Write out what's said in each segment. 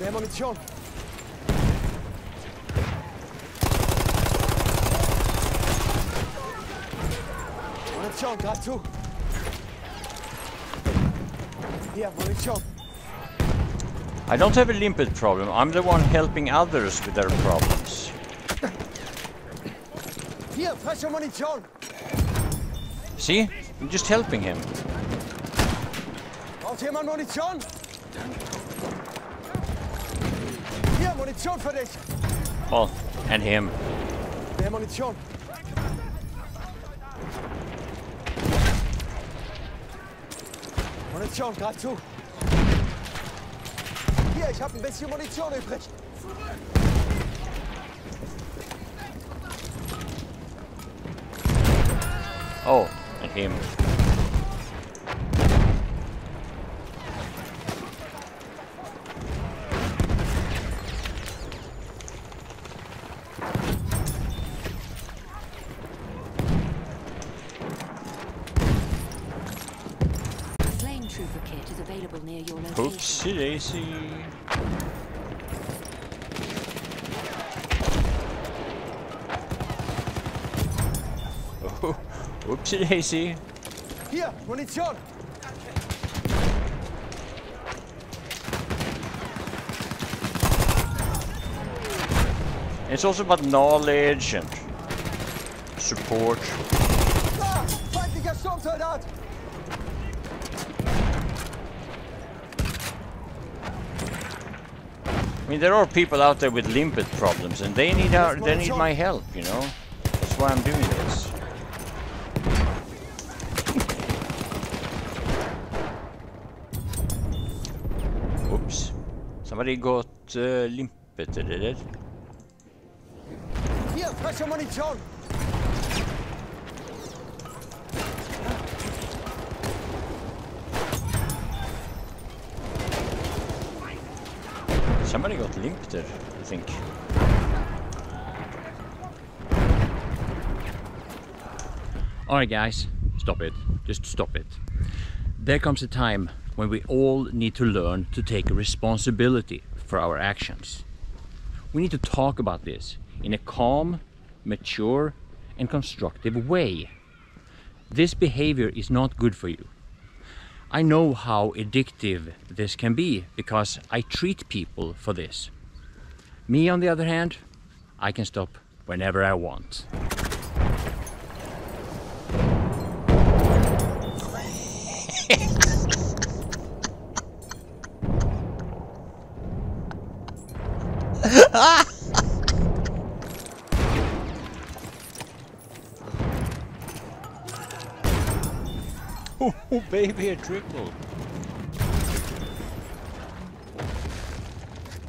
Nema mi cion. Ona cion, gerade zu. Hier, wo ist cion? I don't have a limpet problem. I'm the one helping others with their problems. Here, pressure money, John. See? I'm just helping him. Braucht jemand Munition? Hier, Munition für dich. Oh, and him. Mehr Munition. Munition, greif zu. Hier, ich habe ein bisschen Munition übrig. Oh, and him. Oopsie daisy. Oh, oopsie daisy. Here, Munition. It's also about knowledge and support. Feindlicher Sturmsoldat! I mean, there are people out there with limpet problems, and they need my help, you know. That's why I'm doing this. Oops! Somebody got limpeted, did it? Here, pressure money, John. Somebody got limped there, I think. Alright guys, stop it. Just stop it. There comes a time when we all need to learn to take responsibility for our actions. We need to talk about this in a calm, mature and constructive way. This behavior is not good for you. I know how addictive this can be because I treat people for this. Me, on the other hand, I can stop whenever I want. Oh, baby, a triple.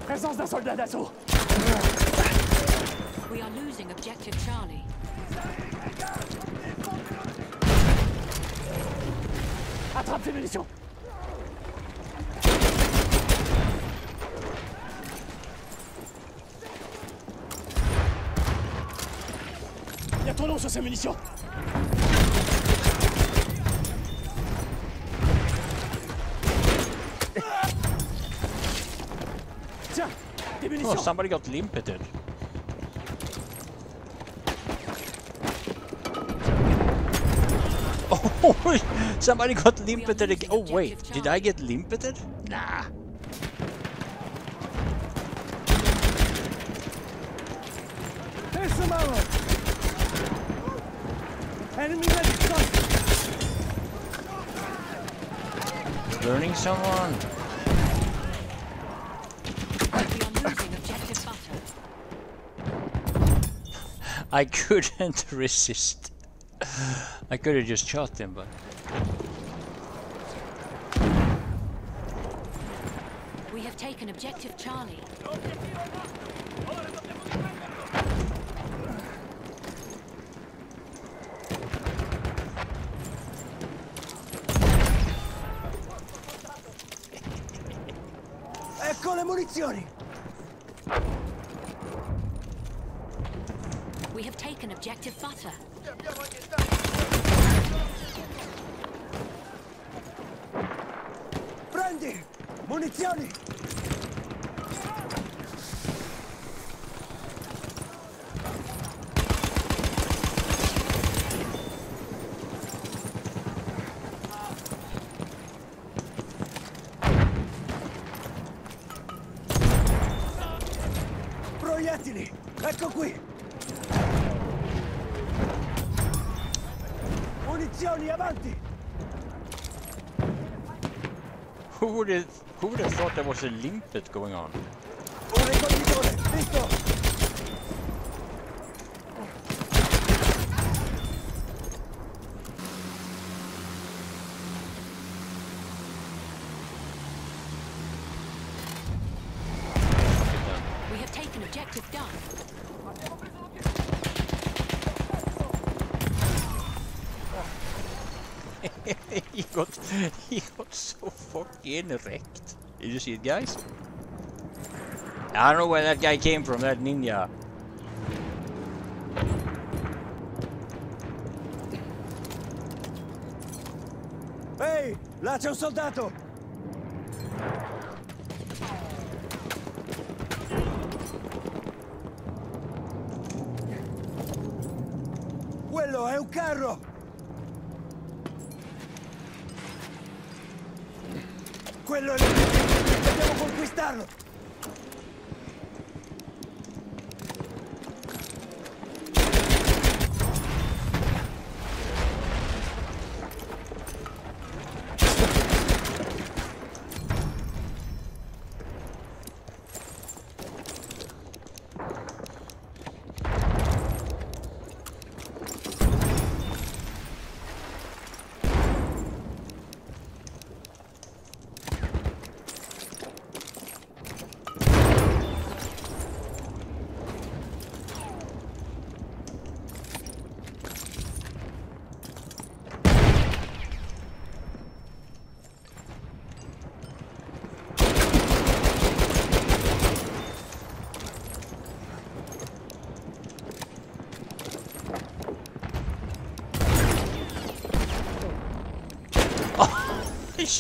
Presence d'un soldat d'assaut. We are losing objective Charlie. Attrape les munitions. Il y a trop d'eau sur ces munitions. Oh, somebody got limpeted. Oh, somebody got limpeted again. Oh, wait, did I get limpeted? Nah. There's some ammo. Enemy ready. Burning someone. I couldn't resist. I could have just shot him, but we have taken objective Charlie. Ecco le munizioni. We have taken objective Butter. Grande! Munizioni! Proiettili! Ecco qui! Munizioni, avanti! Who would have thought there was a limpet going on? We have taken objective done. He got so fucking wrecked. Did you see it, guys? I don't know where that guy came from, that ninja. Hey, là c'è un soldato. Quello è un carro. Quello è l'obiettivo! Dobbiamo conquistarlo!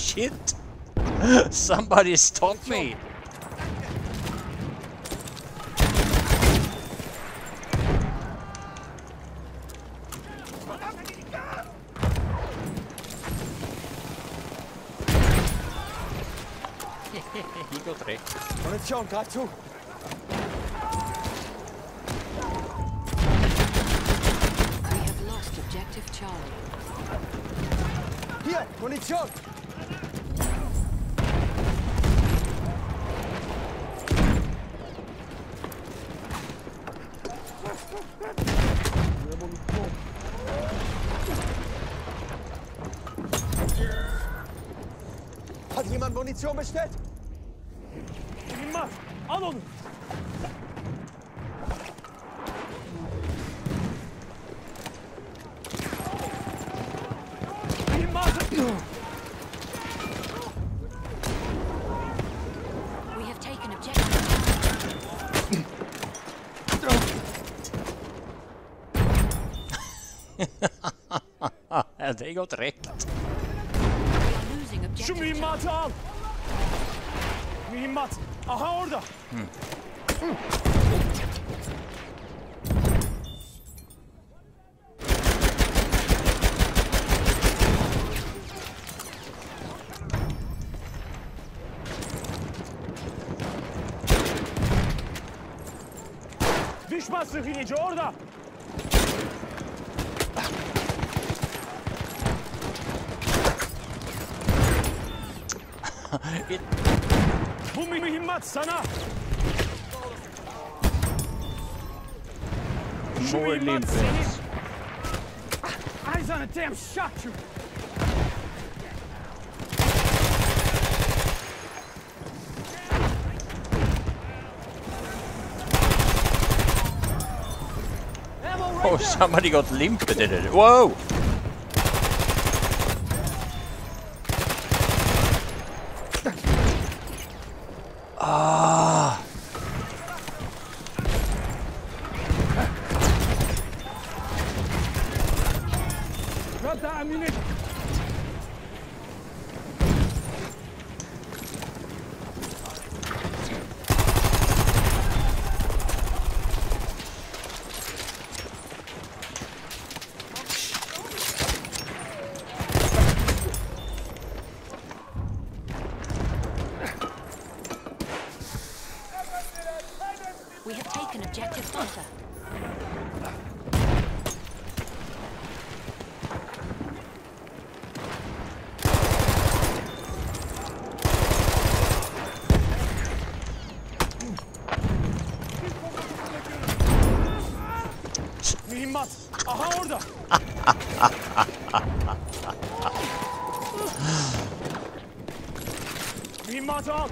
Shit! Somebody stop me! He got wrecked. Attention, got you! We have lost objective Charlie. Here, attention! Hat jemand Munition bestellt? Niemand! Anon! We have taken objective. They got wrecked. Şu mühimmatı al! Mühimmat! Aha orada! Düşman sıhhiyeci orada! Bu mühimmat sana. Bu mühimmat senin. Eyes on a damn shot you. Oh, somebody got limped in it. Whoa. Objective Alpha. Mühimmat. Aha orada. Mühimmatı al.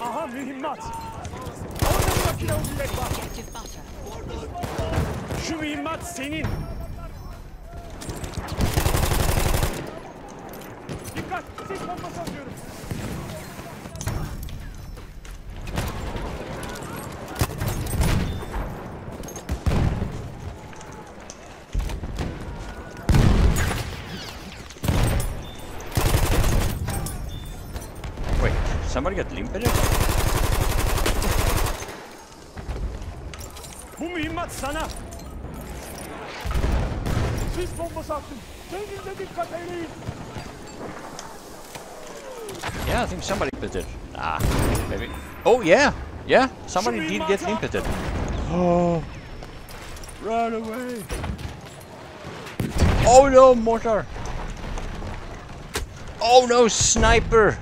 Aha mühimmat. Orada makine olacak bak. Şu mühimmat senin. Dikkat, siz bombası atıyorum. Somebody got limped. Bu mühimmat sana. Siz bombası attın. Kendinize dikkat eyleyin. Yeah, I think somebody pitted. Ah, maybe. Oh yeah, yeah. Somebody did get limped. Oh, run away. Oh no, mortar. Oh no, sniper.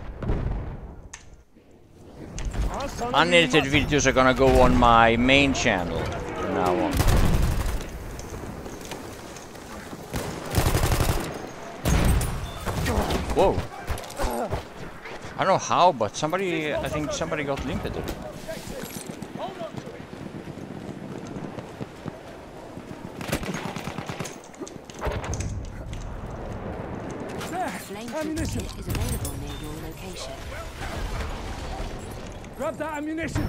Unedited videos are gonna go on my main channel from now on. Whoa! I don't know how, but somebody, I think somebody got limped. Ammunition is available near your location. Grab that ammunition!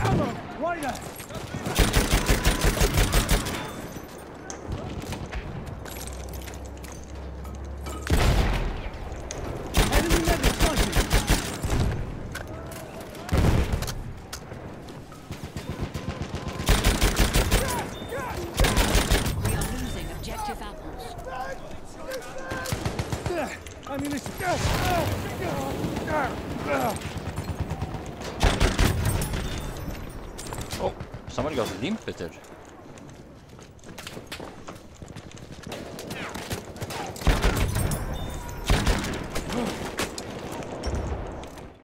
Ammo! Right there! Enemy medic fighting! We are losing objective apples. I mean, it's... Oh, somebody got limped.